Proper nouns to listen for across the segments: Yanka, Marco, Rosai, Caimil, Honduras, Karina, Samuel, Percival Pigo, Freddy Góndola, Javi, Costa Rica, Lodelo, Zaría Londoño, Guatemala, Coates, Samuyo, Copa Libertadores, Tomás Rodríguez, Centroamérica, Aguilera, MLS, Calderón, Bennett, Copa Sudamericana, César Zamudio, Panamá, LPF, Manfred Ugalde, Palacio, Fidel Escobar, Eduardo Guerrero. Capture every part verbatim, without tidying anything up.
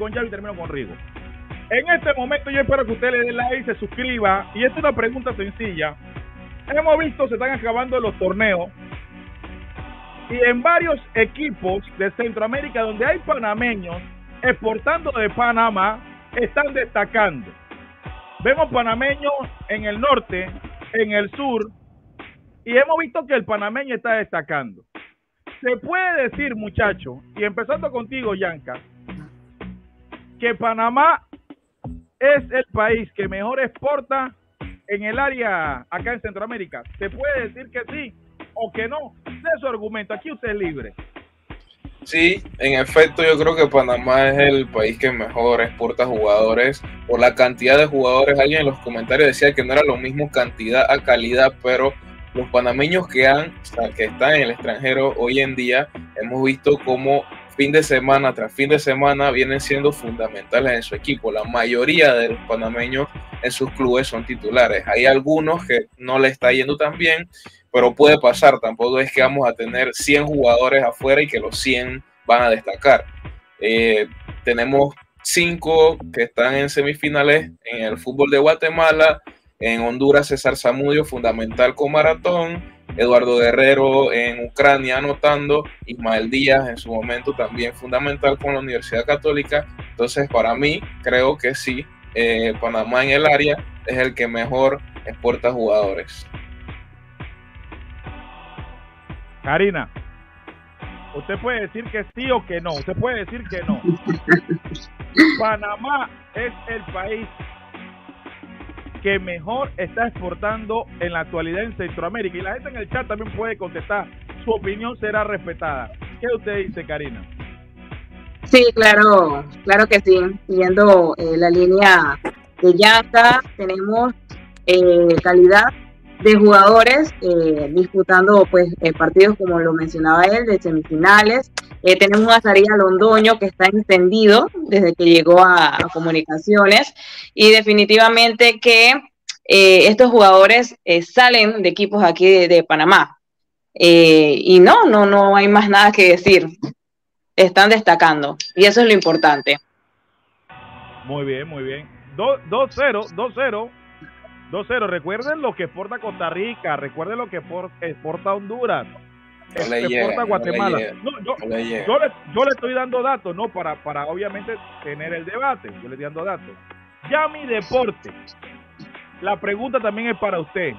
con Javi y termino con Rigo. En este momento yo espero que usted le dé like, se suscriba. Y esta es una pregunta sencilla. Hemos visto, se están acabando los torneos. Y en varios equipos de Centroamérica donde hay panameños exportando de Panamá, están destacando. Vemos panameños en el norte, en el sur. Y hemos visto que el panameño está destacando. Se puede decir, muchachos, y empezando contigo, Yanka, que Panamá es el país que mejor exporta en el área acá en Centroamérica. ¿Se puede decir que sí o que no? De su argumento, aquí usted es libre. Sí, en efecto, yo creo que Panamá es el país que mejor exporta jugadores por la cantidad de jugadores. Alguien en los comentarios decía que no era lo mismo cantidad a calidad, pero los panameños que, han, que están en el extranjero hoy en día, hemos visto cómo fin de semana tras fin de semana vienen siendo fundamentales en su equipo. La mayoría de los panameños en sus clubes son titulares. Hay algunos que no le está yendo tan bien, pero puede pasar. Tampoco es que vamos a tener cien jugadores afuera y que los cien van a destacar. Eh, tenemos cinco que están en semifinales en el fútbol de Guatemala. En Honduras, César Zamudio, fundamental con Maratón. Eduardo Guerrero en Ucrania anotando. Ismael Díaz en su momento también fundamental con la Universidad Católica. Entonces, para mí, creo que sí, eh, Panamá en el área es el que mejor exporta jugadores. Karina, usted puede decir que sí o que no. Usted puede decir que no. Panamá es el país que mejor está exportando en la actualidad en Centroamérica. Y la gente en el chat también puede contestar. Su opinión será respetada. ¿Qué usted dice, Karina? Sí, claro, claro que sí. Siguiendo eh, la línea de Yanka, tenemos eh, calidad de jugadores eh, disputando pues eh, partidos, como lo mencionaba él, de semifinales. Eh, tenemos a Zaría Londoño, que está encendido desde que llegó a, a Comunicaciones, y definitivamente que eh, estos jugadores eh, salen de equipos aquí de, de Panamá. Eh, y no, no, no hay más nada que decir. Están destacando, y eso es lo importante. Muy bien, muy bien. dos cero, dos cero. dos cero, recuerden lo que exporta Costa Rica, recuerden lo que exporta Honduras, no le exporta llega, Guatemala. No le no, yo, no le yo, le, yo le estoy dando datos, no para, para obviamente tener el debate, yo le estoy dando datos. Ya mi deporte, la pregunta también es para usted.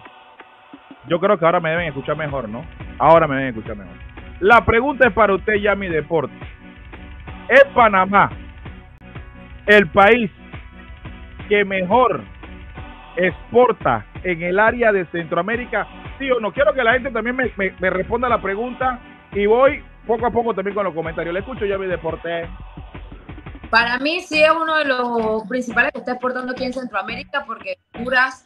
Yo creo que ahora me deben escuchar mejor, ¿no? Ahora me deben escuchar mejor. La pregunta es para usted, ya mi deporte. ¿Es Panamá el país que mejor exporta en el área de Centroamérica, sí o no? Quiero que la gente también me, me, me responda la pregunta, y voy poco a poco también con los comentarios. Le escucho, ya mi deporte. Para mí sí es uno de los principales que está exportando aquí en Centroamérica, porque puras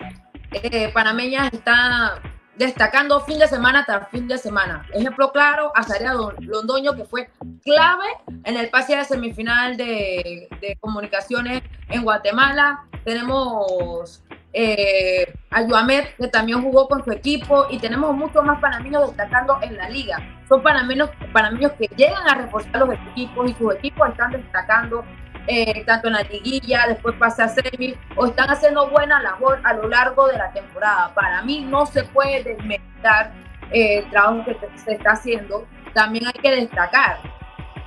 eh, panameñas está destacando fin de semana tras fin de semana. Ejemplo claro, a Zaría Londoño, que fue clave en el pase de semifinal de, de Comunicaciones en Guatemala. Tenemos eh, Ayuamer, que también jugó con su equipo, y tenemos muchos más panameños destacando en la liga. Son panameños, panameños que llegan a reforzar los equipos, y sus equipos están destacando eh, tanto en la liguilla, después pasa a semis, o están haciendo buena labor a lo largo de la temporada. Para mí no se puede desmeritar eh, el trabajo que se está haciendo. También hay que destacar,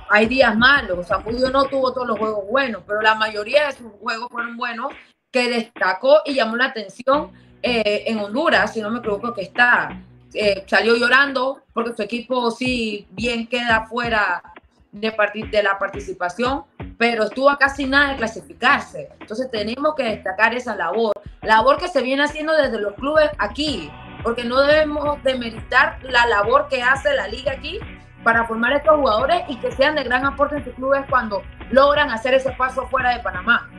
hay días malos. Samuel no tuvo todos los juegos buenos, pero la mayoría de sus juegos fueron buenos, que destacó y llamó la atención eh, en Honduras, si no me equivoco, que está. Eh, salió llorando porque su equipo sí bien queda fuera de, de la participación, pero estuvo a casi nada de clasificarse. Entonces tenemos que destacar esa labor, labor que se viene haciendo desde los clubes aquí, porque no debemos demeritar la labor que hace la liga aquí para formar estos jugadores y que sean de gran aporte en sus clubes cuando logran hacer ese paso fuera de Panamá.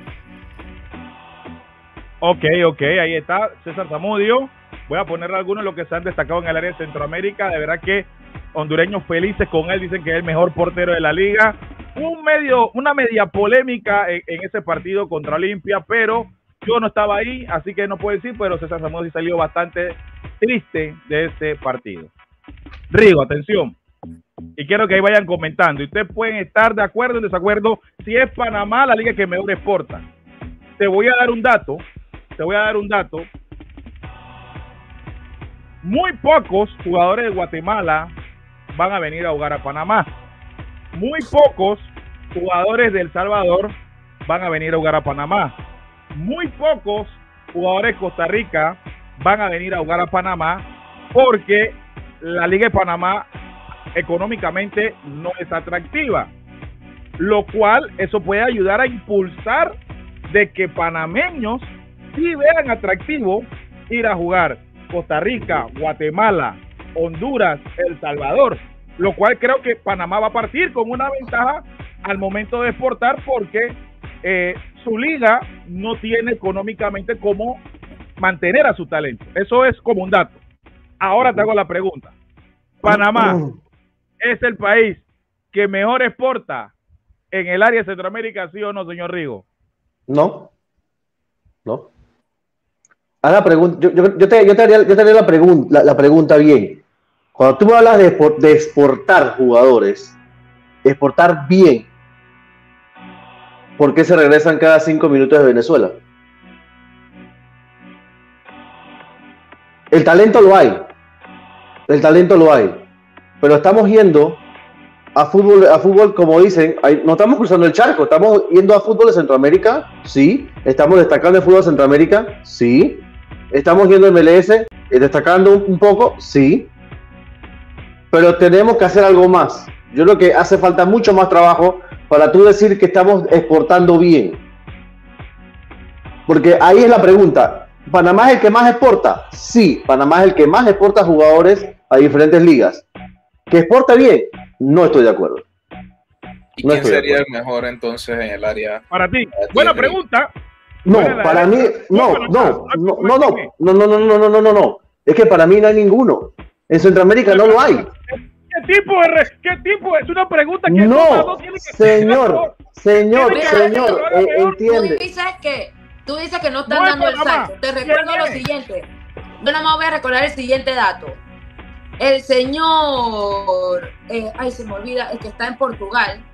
Ok, ok, ahí está César Zamudio. Voy a poner algunos de los que se han destacado en el área de Centroamérica. De verdad que hondureños felices con él, dicen que es el mejor portero de la liga. Un medio, una media polémica en, en ese partido contra Olimpia, pero yo no estaba ahí, así que no puedo decir, pero César Zamudio sí salió bastante triste de ese partido. Rigo, atención. Y quiero que ahí vayan comentando. Y ustedes pueden estar de acuerdo o en desacuerdo si es Panamá la liga que mejor exporta. Te voy a dar un dato. Te voy a dar un dato. Muy pocos jugadores de Guatemala van a venir a jugar a Panamá. Muy pocos jugadores de El Salvador van a venir a jugar a Panamá. Muy pocos jugadores de Costa Rica van a venir a jugar a Panamá, porque la Liga de Panamá económicamente no es atractiva, lo cual eso puede ayudar a impulsar de que panameños sí vean atractivo ir a jugar Costa Rica, Guatemala, Honduras, El Salvador, lo cual creo que Panamá va a partir con una ventaja al momento de exportar, porque eh, su liga no tiene económicamente cómo mantener a su talento. Eso es como un dato. Ahora te hago la pregunta. Panamá es el país que mejor exporta en el área de Centroamérica, ¿sí o no, señor Rigo? No, no. Haz la pregunta. Yo, yo, yo, te, yo te haría, yo te haría la, pregun la, la pregunta bien. Cuando tú me hablas de, de exportar jugadores, exportar bien, ¿por qué se regresan cada cinco minutos de Venezuela? El talento lo hay, el talento lo hay, pero estamos yendo a fútbol, a fútbol como dicen, hay, no estamos cruzando el charco, estamos yendo a fútbol de Centroamérica, sí, estamos destacando el fútbol de Centroamérica, sí, estamos yendo a M L S, eh, destacando un, un poco, sí, pero tenemos que hacer algo más. Yo creo que hace falta mucho más trabajo para tú decir que estamos exportando bien, porque ahí es la pregunta. ¿Panamá es el que más exporta? Sí, Panamá es el que más exporta jugadores a diferentes ligas. ¿Que exporta bien? No estoy de acuerdo. ¿Y no quién sería el mejor entonces en el área? Para ti, buena pregunta. No, para mí, no, no, no, no, no, no, no, no, no, no, no, no. Es que para mí no hay ninguno. En Centroamérica no lo hay. ¿Qué tipo de, qué tipo de, es una pregunta que no tiene que ser? Señor, señor, señor, entiende. Tú dices que no están no dando el salto. Te recuerdo lo siguiente. Yo nada más voy a recordar el siguiente dato. El señor, eh, ay, se me olvida, el que está en Portugal.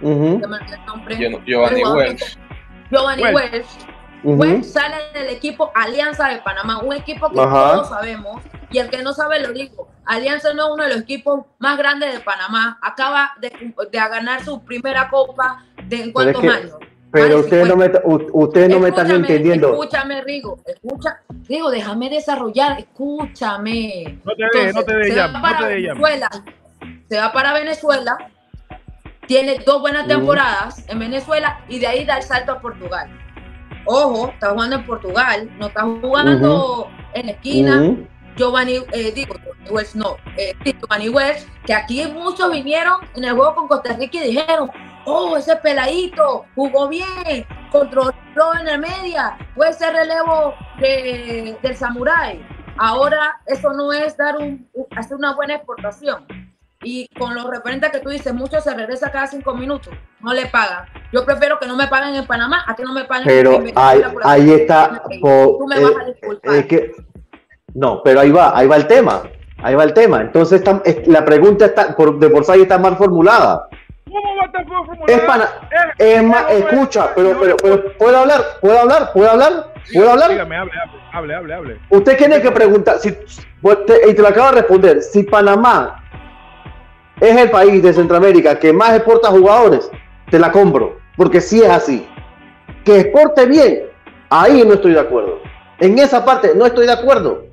Uh-huh. Se me olvidó el nombre. Giovanni Wells. Giovanni Wells. Uh-huh. Wells sale del equipo Alianza de Panamá, un equipo que uh-huh. todos sabemos. Y el que no sabe, lo digo. Alianza no es uno de los equipos más grandes de Panamá. Acaba de, de ganar su primera copa de en cuántos es que... años. Pero ustedes no me, usted no me están entendiendo. Escúchame, Rigo. Escucha, Rigo, déjame desarrollar. Escúchame. No te dejes, no te dejes. Se, no se va para Venezuela. Tiene dos buenas temporadas mm. en Venezuela y de ahí da el salto a Portugal. Ojo, está jugando en Portugal. No está jugando uh-huh. en la esquina. Uh-huh. Giovanni, eh, digo, Wells no. Eh, Giovanni Wells, que aquí muchos vinieron en el juego con Costa Rica y dijeron: oh, ese peladito jugó bien, controló en la media, fue ese relevo de, del samurái. Ahora eso no es dar un, hacer una buena exportación. Y con los referentes que tú dices, muchos se regresan cada cinco minutos, no le pagan. Yo prefiero que no me paguen en Panamá a que no me paguen pero en Venezuela. Pero ahí está. Por, tú me eh, vas a disculpar. Eh, que, no, pero ahí va, ahí va el tema, ahí va el tema. Entonces está, la pregunta está, por, de por sí está mal formulada. ¿Cómo va a estar formulado? Es para, es más, escucha, pero, pero, pero, ¿puedo hablar? ¿Puedo hablar? ¿Puedo hablar? ¿Puedo hablar? Dígame, hable, hable, hable, hable. Usted tiene que preguntar, si, y te lo acabo de responder, si Panamá es el país de Centroamérica que más exporta jugadores, te la compro, porque sí es así. Que exporte bien, ahí no estoy de acuerdo. En esa parte no estoy de acuerdo.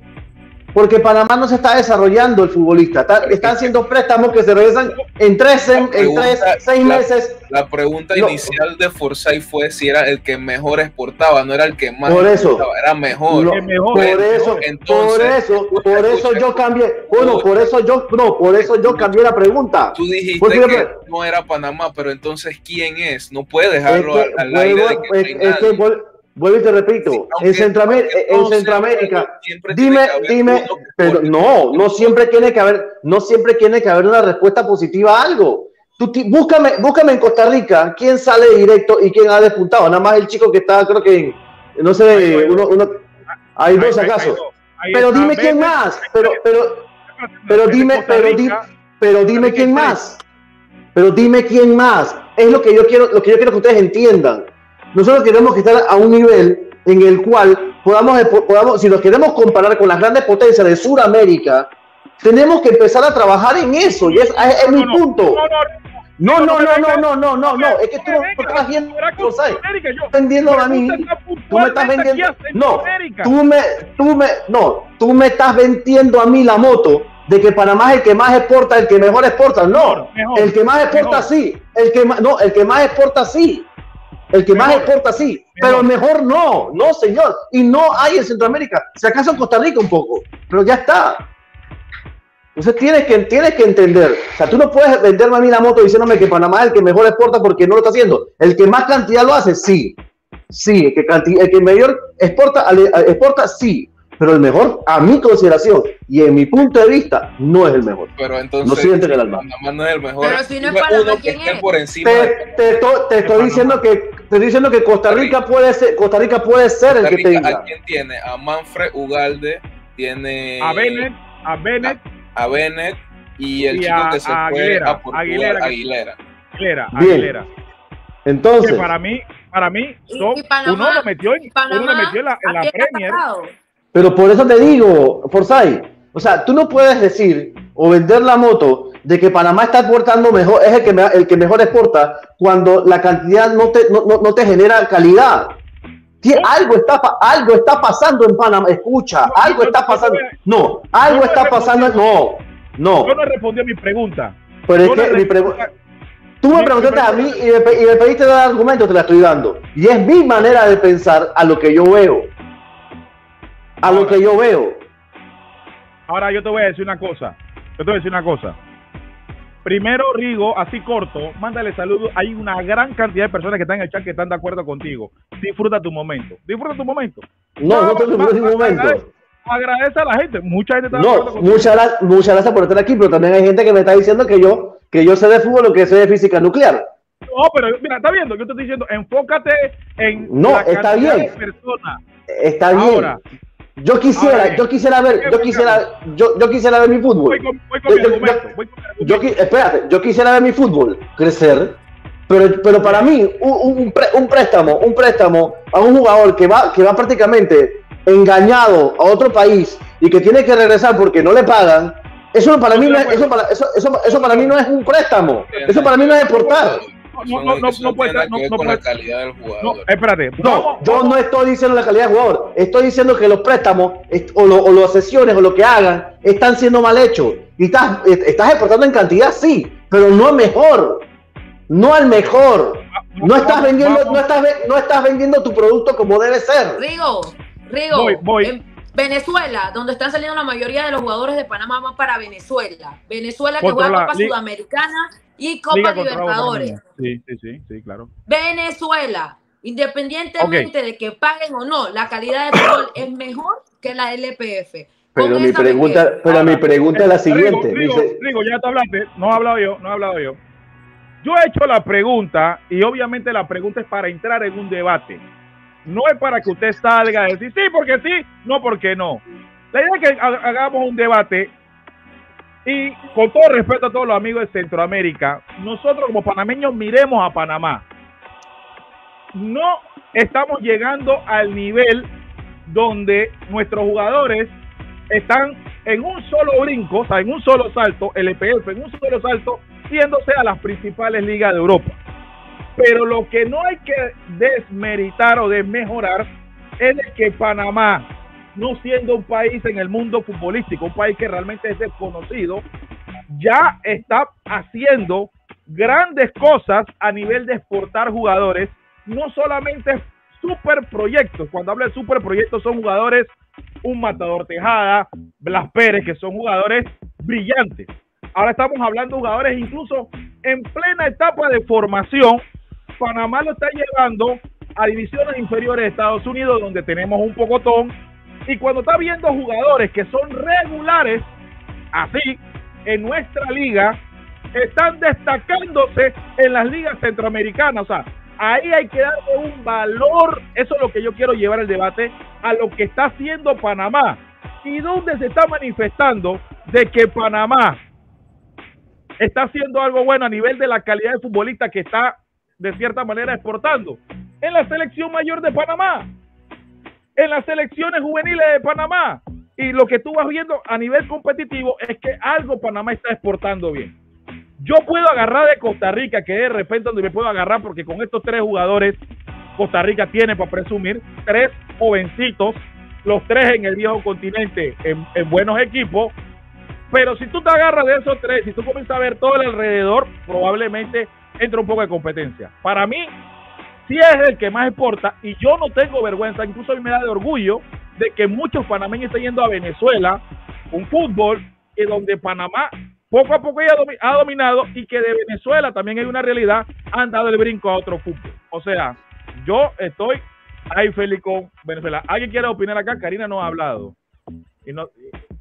Porque Panamá no se está desarrollando el futbolista. Está, están haciendo préstamos que se regresan en tres, en, pregunta, en tres seis la, meses. La pregunta no. inicial de Forsyth fue si era el que mejor exportaba, no era el que más por eso, exportaba, era mejor. No, mejor. Por eso, entonces, por eso, por escucha, eso yo cambié. Bueno, tú, por eso yo no, por eso yo cambié la pregunta. Tú dijiste porque que me... no era Panamá, pero entonces ¿quién es? No puede dejarlo es que, al, al aire de que es, no hay es nadie. Que, vuelvo y te repito, sí, aunque, en, Centroamérica, en Centroamérica, dime, dime, pero no, no siempre tiene que haber, no siempre tiene que haber una respuesta positiva a algo. Tú, tí, búscame, búscame en Costa Rica, quién sale directo y quién ha despuntado, nada más el chico que está, creo que, en, no sé, hay, uno, uno, hay, hay dos acaso. Hay, hay, hay, pero dime quién más, pero, pero, pero, pero dime, pero dime. Pero dime quién más. Pero dime quién más. Es lo que yo quiero, lo que yo quiero que ustedes entiendan. Nosotros queremos estar a un nivel en el cual podamos, podamos, si nos queremos comparar con las grandes potencias de Sudamérica, tenemos que empezar a trabajar en eso. Y es, es, es mi punto. No, no, no, no, no, no, no, no, es que tú no estás viendo, Rosai, vendiendo a mí, tú me estás vendiendo, no, tú me, tú me, no, tú me estás vendiendo a mí la moto de que Panamá es el que más exporta, el que mejor exporta, no, el que más exporta sí, el que más, no, el que más exporta sí, el que más exporta sí, pero el mejor no, no señor, y no hay en Centroamérica, si acaso en Costa Rica un poco, pero ya está. Entonces tienes que, tienes que entender, o sea, tú no puedes venderme a mí la moto diciéndome que Panamá es el que mejor exporta porque no lo está haciendo. El que más cantidad lo hace, sí. Sí, el que, cantidad, el que mayor exporta, exporta, sí. Pero el mejor, a mi consideración y en mi punto de vista, no es el mejor. Pero entonces, no sienten el alma. Panamá no es el mejor. Pero si no es Panamá, ¿quién es? Por encima te, te, de... te, estoy diciendo que, te estoy diciendo que Costa Rica puede ser, Costa Rica puede ser Costa Rica, el que te diga. ¿A quién tiene? A Manfred Ugalde, tiene... A Bennett, a Bennett. A... a Bennett y el y chico a, que se a fue Aguilera, a Portugal, Aguilera, Aguilera. Aguilera, Aguilera. Entonces, que para mí, para mí, son, y Panamá, uno lo metió en, Panamá, uno lo metió en la, en la Premier. Pero por eso te digo, Forsay, o sea, tú no puedes decir o vender la moto de que Panamá está exportando mejor, es el que, me, el que mejor exporta cuando la cantidad no te, no, no, no te genera calidad. Sí, algo está, algo está pasando en Panamá, escucha, no, algo está pasando, no, algo no está pasando, no, no. Yo no respondí a mi pregunta. Pero es no que mi pregunta, tú me preguntaste a mí y me, y me pediste dar argumentos, te la estoy dando. Y es mi manera de pensar a lo que yo veo, a ahora, lo que yo veo. Ahora yo te voy a decir una cosa, yo te voy a decir una cosa. Primero, Rigo, así corto, mándale saludos. Hay una gran cantidad de personas que están en el chat que están de acuerdo contigo. Disfruta tu momento. Disfruta tu momento. No, no, no te disfrutas tu momento. Agradece, agradece a la gente. Mucha gente está no, de acuerdo contigo. Muchas, muchas gracias por estar aquí, pero también hay gente que me está diciendo que yo, que yo sé de fútbol o que sé de física nuclear. No, pero mira, está viendo, yo te estoy diciendo, enfócate en no, la está cantidad bien. De personas. Está bien. Ahora, Yo quisiera, ver, yo quisiera ver, yo quisiera, yo, yo quisiera ver mi fútbol. Voy con, voy con yo, mi yo, voy con yo, espérate, yo quisiera ver mi fútbol crecer, pero, pero para mí un, un, pre, un préstamo, un préstamo a un jugador que va, que va prácticamente engañado a otro país y que tiene que regresar porque no le pagan, eso para mí, no, eso para, eso, eso, eso para mí no es un préstamo, eso para mí no es exportar. No, no, no, no puede estar, no, no puede la calidad del jugador. No, espérate. No, vamos, yo vamos. no estoy diciendo la calidad del jugador. Estoy diciendo que los préstamos o, lo, o las sesiones o lo que hagan están siendo mal hechos. Y estás, estás exportando en cantidad, sí, pero no al mejor. No al mejor. No estás vendiendo, no estás, no estás vendiendo tu producto como debe ser. Rigo, Rigo, voy, voy. En Venezuela, donde están saliendo la mayoría de los jugadores de Panamá, van para Venezuela. Venezuela que juega Copa Sudamericana y Copa Libertadores. Sí, sí, sí, sí, claro. Venezuela, independientemente okay. de que paguen o no, la calidad del gol es mejor que la L P F. Pero mi pregunta, que... pero mi pregunta es la siguiente. Rigo, Rigo, Rigo, ya te hablaste, no he hablado yo, no he hablado yo. Yo he hecho la pregunta y obviamente la pregunta es para entrar en un debate. No es para que usted salga a decir sí, porque sí, no, porque no. La idea es que hagamos un debate. Y con todo respeto a todos los amigos de Centroamérica, nosotros como panameños miremos a Panamá. No estamos llegando al nivel donde nuestros jugadores están en un solo brinco, o sea, en un solo salto, el E P F en un solo salto, yéndose a las principales ligas de Europa. Pero lo que no hay que desmeritar o desmejorar es de que Panamá, no siendo un país en el mundo futbolístico, un país que realmente es desconocido, ya está haciendo grandes cosas a nivel de exportar jugadores, no solamente superproyectos. Cuando hablo de superproyectos son jugadores, un Matador Tejada, Blas Pérez, que son jugadores brillantes. Ahora estamos hablando de jugadores incluso en plena etapa de formación. Panamá lo está llevando a divisiones inferiores de Estados Unidos, donde tenemos un pocotón. Y cuando está viendo jugadores que son regulares, así, en nuestra liga, están destacándose en las ligas centroamericanas. O sea, ahí hay que darle un valor, eso es lo que yo quiero llevar el debate, a lo que está haciendo Panamá. Y dónde se está manifestando de que Panamá está haciendo algo bueno a nivel de la calidad de futbolista que está de cierta manera exportando en la selección mayor de Panamá, en las selecciones juveniles de Panamá, y lo que tú vas viendo a nivel competitivo es que algo Panamá está exportando bien. Yo puedo agarrar de Costa Rica, que de repente donde me puedo agarrar, porque con estos tres jugadores Costa Rica tiene para presumir, tres jovencitos, los tres en el viejo continente, en, en buenos equipos. Pero si tú te agarras de esos tres, si tú comienzas a ver todo el alrededor, probablemente entra un poco de competencia. Para mí, sí es el que más exporta, y yo no tengo vergüenza, incluso a mí me da de orgullo de que muchos panameños estén yendo a Venezuela, un fútbol en donde Panamá poco a poco ya ha dominado, y que de Venezuela también hay una realidad, han dado el brinco a otro fútbol. O sea, yo estoy ahí feliz con Venezuela. ¿Alguien quiere opinar acá? Karina no ha hablado. Y no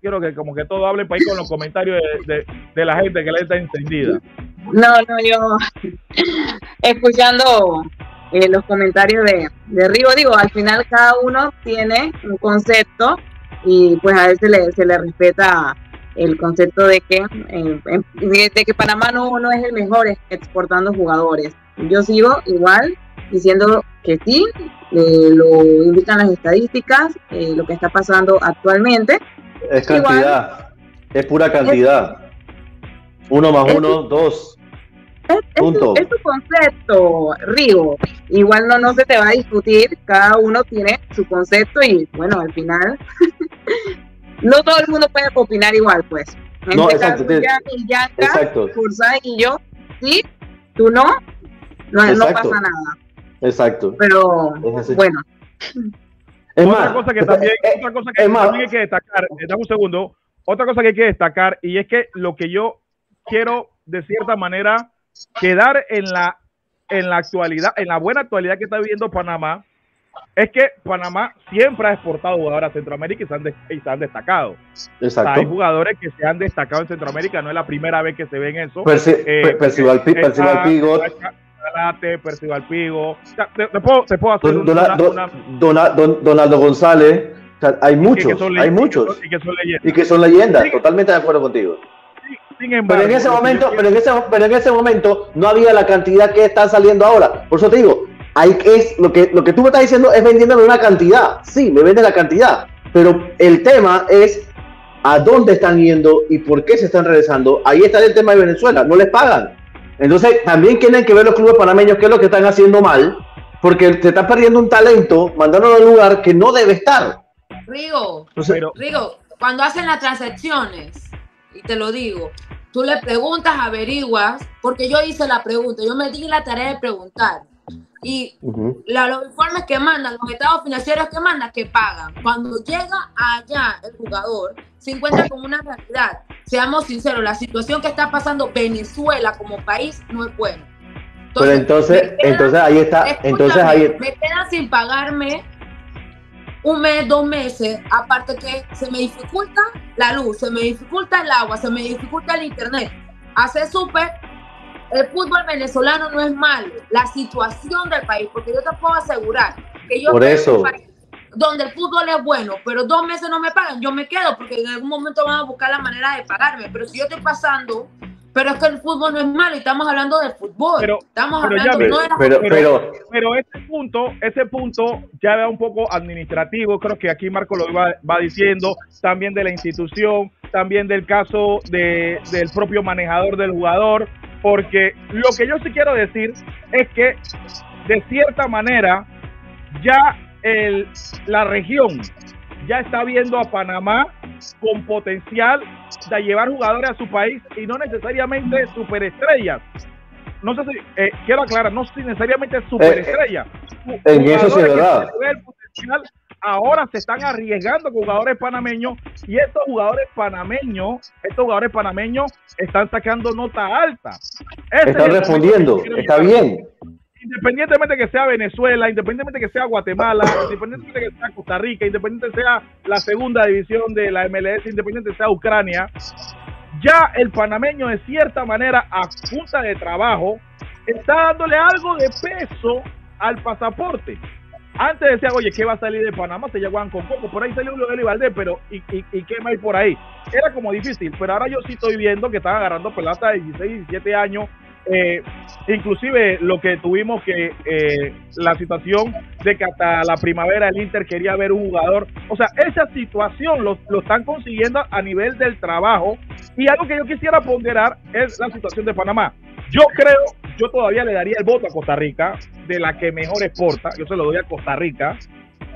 quiero que como que todo hable para ir con los comentarios de, de, de la gente que la está encendida. No, no, yo escuchando eh, los comentarios de, de Rigo, digo, al final cada uno tiene un concepto y pues a él se le, se le respeta el concepto de que, eh, de que Panamá no, no es el mejor exportando jugadores. Yo sigo igual diciendo que sí, eh, lo indican las estadísticas, eh, lo que está pasando actualmente. Es cantidad, igual, es pura cantidad. Es, uno más es, uno, dos. Es, punto. Es, tu, es tu concepto, Rigo. Igual no, no se te va a discutir, cada uno tiene su concepto y bueno, al final no todo el mundo puede opinar igual, pues. En no, este exacto, caso, ya, y Yanka, Rosai y yo, sí, tú no, no, no pasa nada. Exacto. Pero, bueno. Es otra, más, cosa que también, es, otra cosa que, es también hay que destacar, dame un segundo, otra cosa que hay que destacar, y es que lo que yo quiero, de cierta manera, quedar en la, en la actualidad, en la buena actualidad que está viviendo Panamá, es que Panamá siempre ha exportado jugadores a Centroamérica y se han, de, y se han destacado. Exacto. O sea, hay jugadores que se han destacado en Centroamérica, no es la primera vez que se ven eso. Perci eh, Percival Pigo. Percival Pigo, o sea, te, te puedo, te puedo hacer don, una, don, una, dona, don, Donaldo González, o sea, hay muchos, que son, hay muchos y que son leyendas, y que son leyendas, sí, totalmente de acuerdo contigo. Sí, sin embargo, pero en ese momento, pero en ese, pero en ese momento no había la cantidad que está saliendo ahora. Por eso te digo, hay es lo que lo que tú me estás diciendo es vendiéndome una cantidad, sí, me vende la cantidad, pero el tema es a dónde están yendo y por qué se están regresando. Ahí está el tema de Venezuela, no les pagan. Entonces, también tienen que ver los clubes panameños qué es lo que están haciendo mal, porque te están perdiendo un talento, mandándolo a un lugar que no debe estar. Rigo, Entonces, pero... Rigo, cuando hacen las transacciones, y te lo digo, tú le preguntas, averiguas, porque yo hice la pregunta, yo me di la tarea de preguntar. Y uh-huh. la, los informes que mandan, los estados financieros que mandan, que pagan. Cuando llega allá el jugador, se encuentra con una realidad. Seamos sinceros, la situación que está pasando Venezuela como país no es buena. Entonces, pero entonces, quedan, entonces ahí está. Entonces ahí... Me quedan sin pagarme un mes, dos meses, aparte que se me dificulta la luz, se me dificulta el agua, se me dificulta el internet. Hace súper... El fútbol venezolano no es malo, la situación del país, porque yo te puedo asegurar que yo por eso. Un país donde el fútbol es bueno, pero dos meses no me pagan, yo me quedo, porque en algún momento van a buscar la manera de pagarme, pero si yo estoy pasando, pero es que el fútbol no es malo, y estamos hablando del fútbol, pero, estamos pero hablando ya, no de la pero, pero, pero, pero ese punto, ese punto ya era un poco administrativo, creo que aquí Marco lo va, va diciendo, también de la institución, también del caso de, del propio manejador del jugador. Porque lo que yo sí quiero decir es que, de cierta manera, ya el, la región ya está viendo a Panamá con potencial de llevar jugadores a su país y no necesariamente superestrellas. No sé si, eh, quiero aclarar, no sé si necesariamente superestrellas. Eh, eh, en eso sí es verdad. Ahora se están arriesgando con jugadores panameños y estos jugadores panameños, estos jugadores panameños están sacando nota alta. Este están es respondiendo, está bien. Independientemente que sea Venezuela, independientemente que sea Guatemala, independientemente que sea Costa Rica, independientemente sea la segunda división de la M L S, independientemente sea Ucrania, ya el panameño de cierta manera a punta de trabajo está dándole algo de peso al pasaporte. Antes decía, oye, ¿qué va a salir de Panamá? Se llevaban con poco, por ahí salió Lodelo y Valdés, pero ¿y, y, y qué más por ahí? Era como difícil, pero ahora yo sí estoy viendo que están agarrando pelata de dieciséis, diecisiete años, eh, inclusive lo que tuvimos que, eh, la situación de que hasta la primavera el Inter quería ver un jugador, o sea, esa situación lo, lo están consiguiendo a nivel del trabajo, y algo que yo quisiera ponderar es la situación de Panamá. Yo creo, yo todavía le daría el voto a Costa Rica, de la que mejor exporta, yo se lo doy a Costa Rica,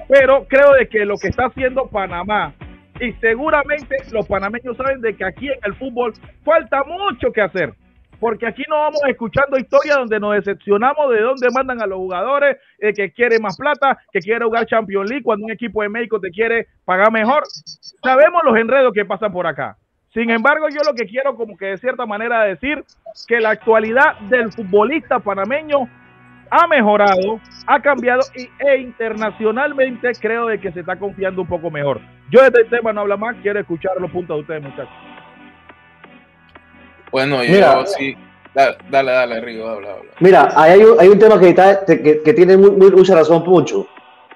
pero creo de que lo que está haciendo Panamá, y seguramente los panameños saben de que aquí en el fútbol falta mucho que hacer, porque aquí no vamos escuchando historias donde nos decepcionamos de dónde mandan a los jugadores, eh, que quiere más plata, que quiere jugar Champions League, cuando un equipo de México te quiere pagar mejor. Sabemos los enredos que pasan por acá. Sin embargo, yo lo que quiero como que de cierta manera decir que la actualidad del futbolista panameño ha mejorado, ha cambiado y, e internacionalmente creo de que se está confiando un poco mejor. Yo de este tema no hablo más, quiero escuchar los puntos de ustedes, muchachos. Bueno, yo mira, sí, dale, dale, dale Rigo, habla, habla. Mira, hay un, hay un tema que, está, que, que tiene muy, muy, mucha razón, Poncho.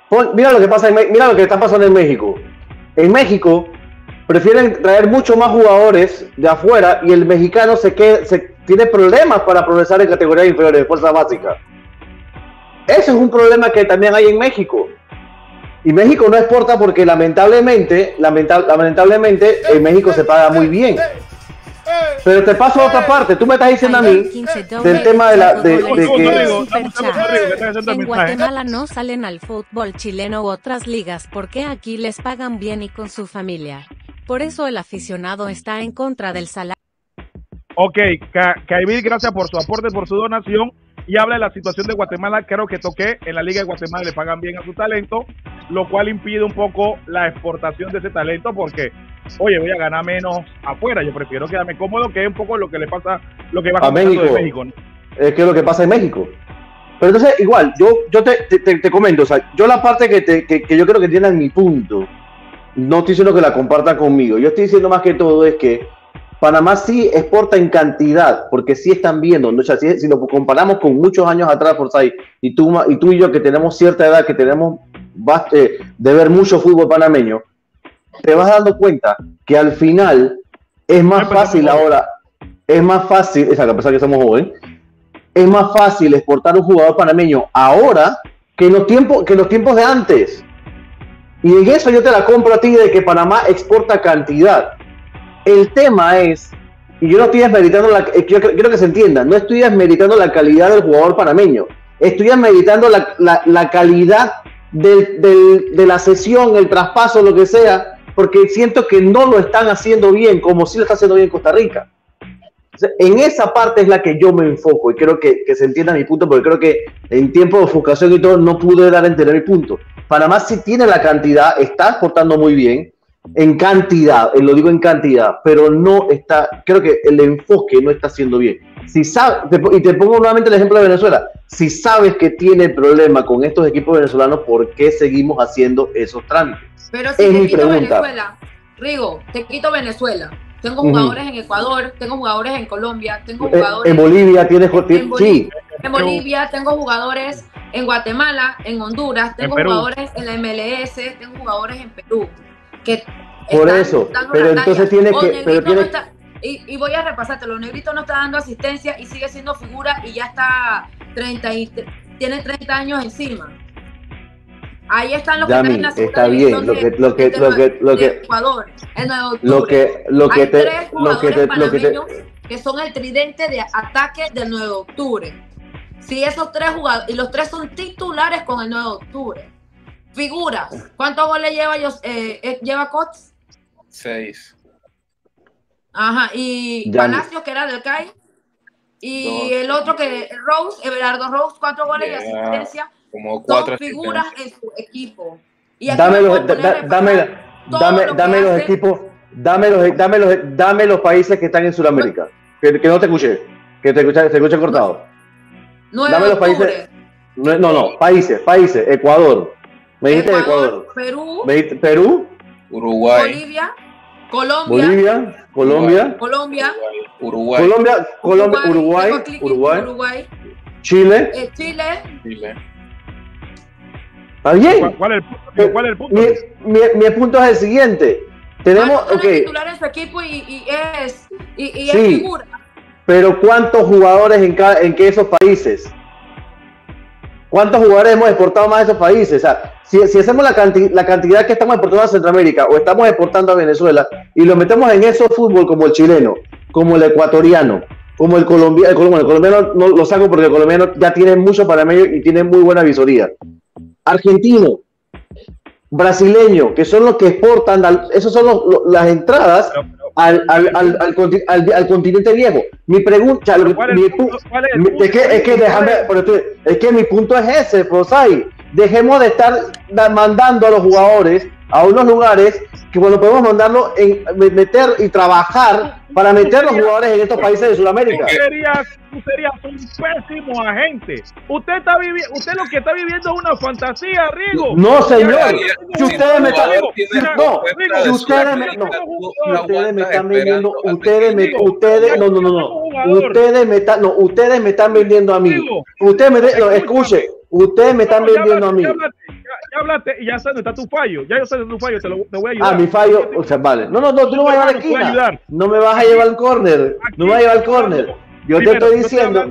Pon, mira, lo que pasa en, mira lo que está pasando en México. En México prefieren traer mucho más jugadores de afuera y el mexicano se, queda, se tiene problemas para progresar en categorías inferiores de fuerza básica. Ese es un problema que también hay en México. Y México no exporta porque lamentablemente, lamentable, lamentablemente en México se paga muy bien. Pero te paso a otra parte. Tú me estás diciendo a mí del tema de la de, de, de que en Guatemala no salen al fútbol chileno u otras ligas porque aquí les pagan bien y con su familia. Por eso el aficionado está en contra del salario. Ok, Caimil, gracias por su aporte, por su donación. Y habla de la situación de Guatemala. Creo que toqué, en la Liga de Guatemala le pagan bien a su talento, lo cual impide un poco la exportación de ese talento porque, oye, voy a ganar menos afuera. Yo prefiero quedarme cómodo, que es un poco lo que le pasa, lo que va a México. De México, ¿no? Es que es lo que pasa en México. Pero entonces, igual, yo, yo te, te, te comento, o sea, yo la parte que, te, que, que yo creo que entiendan mi punto, no estoy diciendo que la compartan conmigo. Yo estoy diciendo más que todo es que Panamá sí exporta en cantidad, porque sí están viendo, ¿no? O sea, si, si lo comparamos con muchos años atrás, por ahí, y tú, y tú y yo que tenemos cierta edad, que tenemos eh, de ver mucho fútbol panameño, te vas dando cuenta que al final es más fácil ahora, es más fácil, es a pesar que somos jóvenes, es más fácil exportar un jugador panameño ahora que en los tiempos, que en los tiempos de antes. Y en eso yo te la compro a ti de que Panamá exporta cantidad. El tema es, y yo no estoy desmeritando, la, yo quiero que se entienda, no estoy desmeritando la calidad del jugador panameño, estoy desmeritando la, la, la calidad del, del, de la cesión, el traspaso, lo que sea, porque siento que no lo están haciendo bien, como sí lo está haciendo bien Costa Rica. En esa parte es la que yo me enfoco y creo que, que se entienda mi punto, porque creo que en tiempo de ofuscación y todo no pude dar a entender mi punto. Panamá sí tiene la cantidad, está exportando muy bien, en cantidad, lo digo en cantidad, pero no está, creo que el enfoque no está siendo bien. Si sabe, y te pongo nuevamente el ejemplo de Venezuela, si sabes que tiene problema con estos equipos venezolanos, ¿por qué seguimos haciendo esos trámites? Pero si es te mi quito pregunta. Venezuela, Rigo, te quito Venezuela. Tengo jugadores uh-huh. en Ecuador, tengo jugadores en Colombia, tengo jugadores... En Bolivia tienes... En Bolivia, sí. En Bolivia tengo jugadores en Guatemala, en Honduras, tengo en jugadores en la M L S, tengo jugadores en Perú. Que por están, eso, están pero entonces tienes que... Pero tienes... No está, y, y voy a repasártelo, Negrito no está dando asistencia y sigue siendo figura y ya está treinta y, tiene treinta años encima. Ahí están los Yami, que están en la segunda división de, lo que, de, lo que, lo que, de Ecuador, en nueve de octubre. Lo que, lo que Hay te, tres jugadores lo que te, panameños lo que, te, que son el tridente de ataque del nueve de octubre. Si esos tres jugadores, y los tres son titulares con el nueve de octubre. Figuras, ¿cuántos goles lleva, eh, lleva Coates? Seis. Ajá, y Yami. Palacio, que era del C A I. Y Dos. El otro que, Rose, Everardo Rose, ¿cuántos goles yeah. de asistencia? Como cuatro figuras en su equipo. Y dame los, da, dame, dame, lo dame los equipos, dame los, dame los, dame los países que están en Sudamérica. Que, que no te escuché, que te escuché, te escuché cortado. Dame los países. No, no, no, países, países. Ecuador. Me dijiste Ecuador. Ecuador. Perú. Me dijiste, Perú. Uruguay. Bolivia. Colombia. Bolivia. Colombia. Colombia. Uruguay. Colombia. Colombia. Uruguay. Uruguay. Uruguay. Uruguay. Chile. Eh, Chile. Chile. ¿Está bien? ¿Cuál, cuál, es, el, eh, ¿cuál es el punto? Mi, mi, mi punto es el siguiente. Tenemos, ah, okay, titular en su equipo y, y es, y, y es sí, figura. Pero ¿cuántos jugadores en, cada, en que esos países? ¿Cuántos jugadores hemos exportado más a esos países? O sea, si, si hacemos la, canti, la cantidad que estamos exportando a Centroamérica o estamos exportando a Venezuela y lo metemos en esos fútbol como el chileno, como el ecuatoriano, como el colombiano, el colombiano, el colombiano no lo saco porque el colombiano ya tiene mucho para medio y tiene muy buena visoría. Argentino, brasileño, que son los que exportan, esos son los, los, las entradas al, al, al, al, al, al continente viejo. Mi pregunta, mi punto, punto, es que, es que déjame, es que mi punto es ese, Rosai. Dejemos de estar mandando a los jugadores a unos lugares que cuando podemos mandarlo en meter y trabajar para meter los jugadores en estos países de Sudamérica. Tú serías, tú serías un pésimo agente. Usted está viviendo, usted lo que está viviendo es una fantasía, Rigo. No, señor. Si ustedes me están, no, si ustedes me, no, ustedes me están vendiendo, ustedes me, ustedes, no, no, no, no, ustedes me están, no, ustedes me están vendiendo a mí. Ustedes me, no, escuche. Ustedes me están vendiendo a mí. Ya hablaste y ya sabes, está tu fallo. Ya yo sé de tu fallo, te, lo, te voy a ayudar. Ah, mi fallo, o sea, vale. No, no, no, tú no me vas a llevar aquí. No me vas a llevar al córner. No me vas a llevar al córner. Yo te estoy diciendo.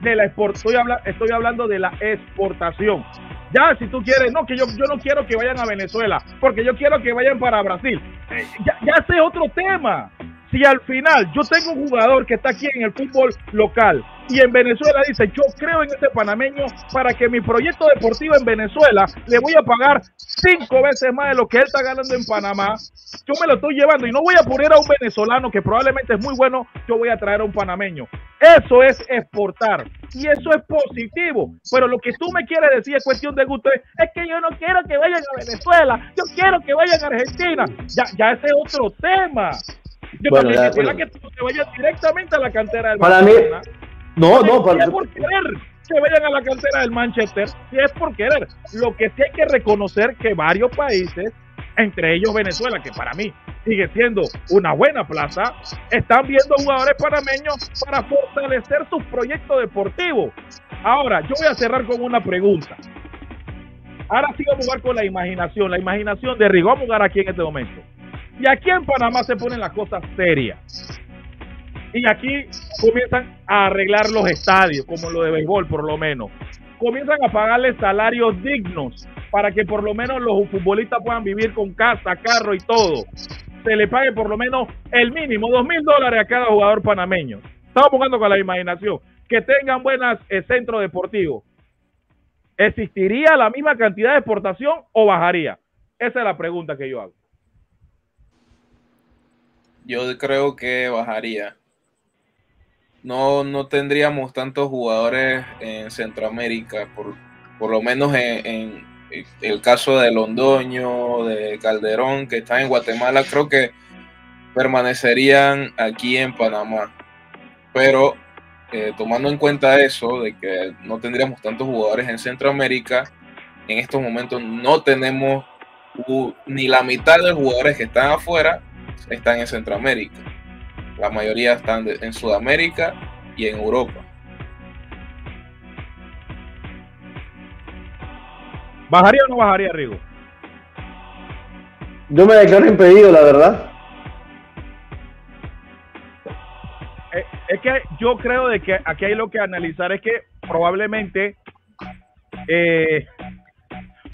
De la export, estoy, habla, estoy hablando de la exportación. Ya, si tú quieres, no, que yo, yo no quiero que vayan a Venezuela, porque yo quiero que vayan para Brasil. Eh, ya, ya ese es otro tema. Si al final yo tengo un jugador que está aquí en el fútbol local y en Venezuela dice, yo creo en este panameño para que mi proyecto deportivo en Venezuela le voy a pagar cinco veces más de lo que él está ganando en Panamá, yo me lo estoy llevando y no voy a poner a un venezolano que probablemente es muy bueno, yo voy a traer a un panameño. Eso es exportar y eso es positivo, pero lo que tú me quieres decir es cuestión de gusto, es que yo no quiero que vayan a Venezuela, yo quiero que vayan a Argentina, ya, ya ese es otro tema. Yo bueno, también quisiera bueno. que te vayas directamente a la cantera del para Barcelona. Mí, no, no, no para... Si es por querer que vayan a la cantera del Manchester, si es por querer. Lo que sí hay que reconocer que varios países, entre ellos Venezuela, que para mí sigue siendo una buena plaza, están viendo jugadores panameños para fortalecer sus proyectos deportivos. Ahora, yo voy a cerrar con una pregunta. Ahora sí vamos a jugar con la imaginación, la imaginación de Rigo. Vamos a jugar aquí en este momento. Y aquí en Panamá se ponen las cosas serias. Y aquí comienzan a arreglar los estadios, como lo de béisbol por lo menos. Comienzan a pagarles salarios dignos para que por lo menos los futbolistas puedan vivir con casa, carro y todo. Se le pague por lo menos el mínimo, dos mil dólares a cada jugador panameño. Estamos jugando con la imaginación. Que tengan buenos eh, centros deportivos. ¿Existiría la misma cantidad de exportación o bajaría? Esa es la pregunta que yo hago. Yo creo que bajaría. No, no tendríamos tantos jugadores en Centroamérica, por, por lo menos en, en el caso de Londoño, de Calderón, que están en Guatemala, creo que permanecerían aquí en Panamá. Pero eh, tomando en cuenta eso, de que no tendríamos tantos jugadores en Centroamérica, en estos momentos no tenemos uh, ni la mitad de los jugadores que están afuera, están en Centroamérica. La mayoría están de, en Sudamérica y en Europa. ¿Bajaría o no bajaría, Rigo? Yo me declaro impedido, la verdad. Es, es que yo creo de que aquí hay lo que analizar, es que probablemente eh,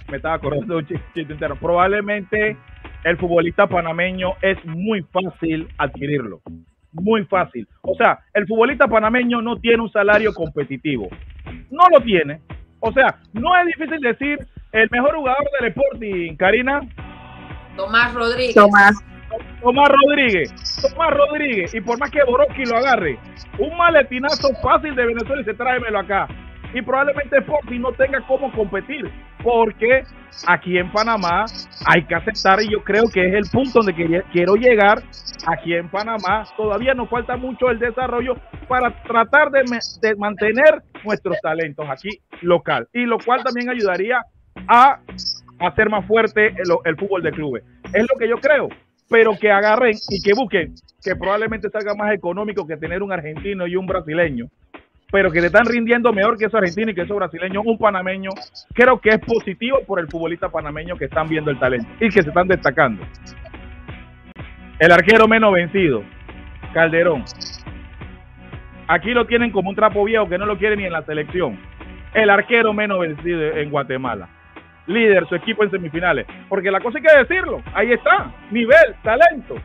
me estaba acordando de un chiste interno, probablemente el futbolista panameño es muy fácil adquirirlo, muy fácil. O sea, el futbolista panameño no tiene un salario competitivo, no lo tiene. O sea, no es difícil decir el mejor jugador del Sporting, Karina. Tomás Rodríguez. Tomás. Tomás Rodríguez. Tomás Rodríguez. Y por más que Borowski lo agarre, un maletinazo fácil de Venezuela y se tráemelo acá. Y probablemente Sporting no tenga cómo competir, porque aquí en Panamá hay que aceptar, y yo creo que es el punto donde quiero llegar, aquí en Panamá todavía nos falta mucho el desarrollo para tratar de, de mantener nuestros talentos aquí local, y lo cual también ayudaría a hacer más fuerte el, el fútbol de clubes, es lo que yo creo, pero que agarren y que busquen, que probablemente salga más económico que tener un argentino y un brasileño, pero que le están rindiendo mejor que esos argentinos y que esos brasileños, un panameño, creo que es positivo por el futbolista panameño, que están viendo el talento y que se están destacando. El arquero menos vencido, Calderón. Aquí lo tienen como un trapo viejo que no lo quiere ni en la selección. El arquero menos vencido en Guatemala. Líder, su equipo en semifinales. Porque la cosa hay que decirlo, ahí está, nivel, talento.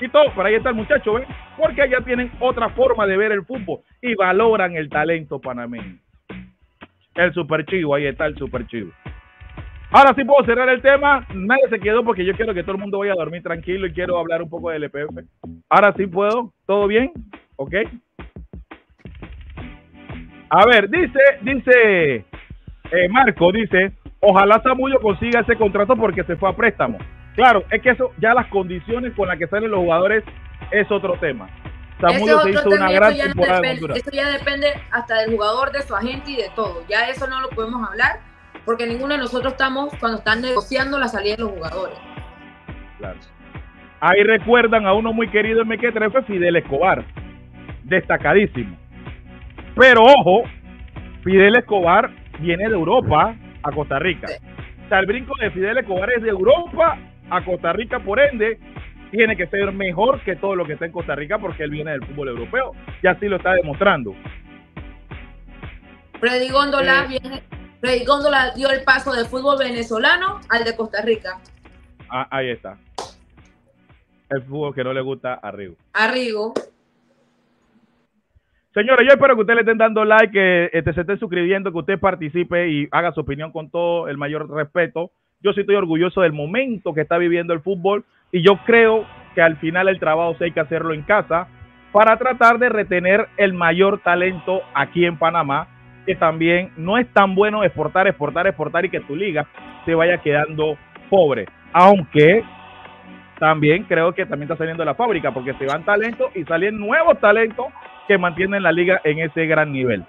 Y todo, por ahí está el muchacho, ¿ves? Porque allá tienen otra forma de ver el fútbol y valoran el talento panameño. El Super Chivo, ahí está el Super Chivo. Ahora sí puedo cerrar el tema, nadie se quedó porque yo quiero que todo el mundo vaya a dormir tranquilo y quiero hablar un poco del E P F. Ahora sí puedo, ¿todo bien? ¿Ok? A ver, dice, dice eh, Marco, dice, ojalá Samuyo consiga ese contrato porque se fue a préstamo. Claro, es que eso, ya las condiciones con las que salen los jugadores es otro tema. Samuel se hizo una gran temporada de Honduras. Eso ya depende hasta del jugador, de su agente y de todo. Ya eso no lo podemos hablar porque ninguno de nosotros estamos cuando están negociando la salida de los jugadores. Claro. Ahí recuerdan a uno muy querido en M Q tres, Fidel Escobar. Destacadísimo. Pero ojo, Fidel Escobar viene de Europa a Costa Rica. Sí. O sea, el brinco de Fidel Escobar es de Europa a Costa Rica, por ende tiene que ser mejor que todo lo que está en Costa Rica porque él viene del fútbol europeo y así lo está demostrando. Freddy Góndola, eh, viene, Freddy Góndola dio el paso del fútbol venezolano al de Costa Rica. Ah, ahí está. El fútbol que no le gusta a Rigo. A Rigo. Señores, yo espero que ustedes le estén dando like, que este, se estén suscribiendo, que usted participe y haga su opinión con todo el mayor respeto. Yo sí estoy orgulloso del momento que está viviendo el fútbol y yo creo que al final el trabajo se hay que hacerlo en casa para tratar de retener el mayor talento aquí en Panamá, que también no es tan bueno exportar, exportar, exportar y que tu liga se vaya quedando pobre. Aunque también creo que también está saliendo de la fábrica porque se van talentos y salen nuevos talentos que mantienen la liga en ese gran nivel.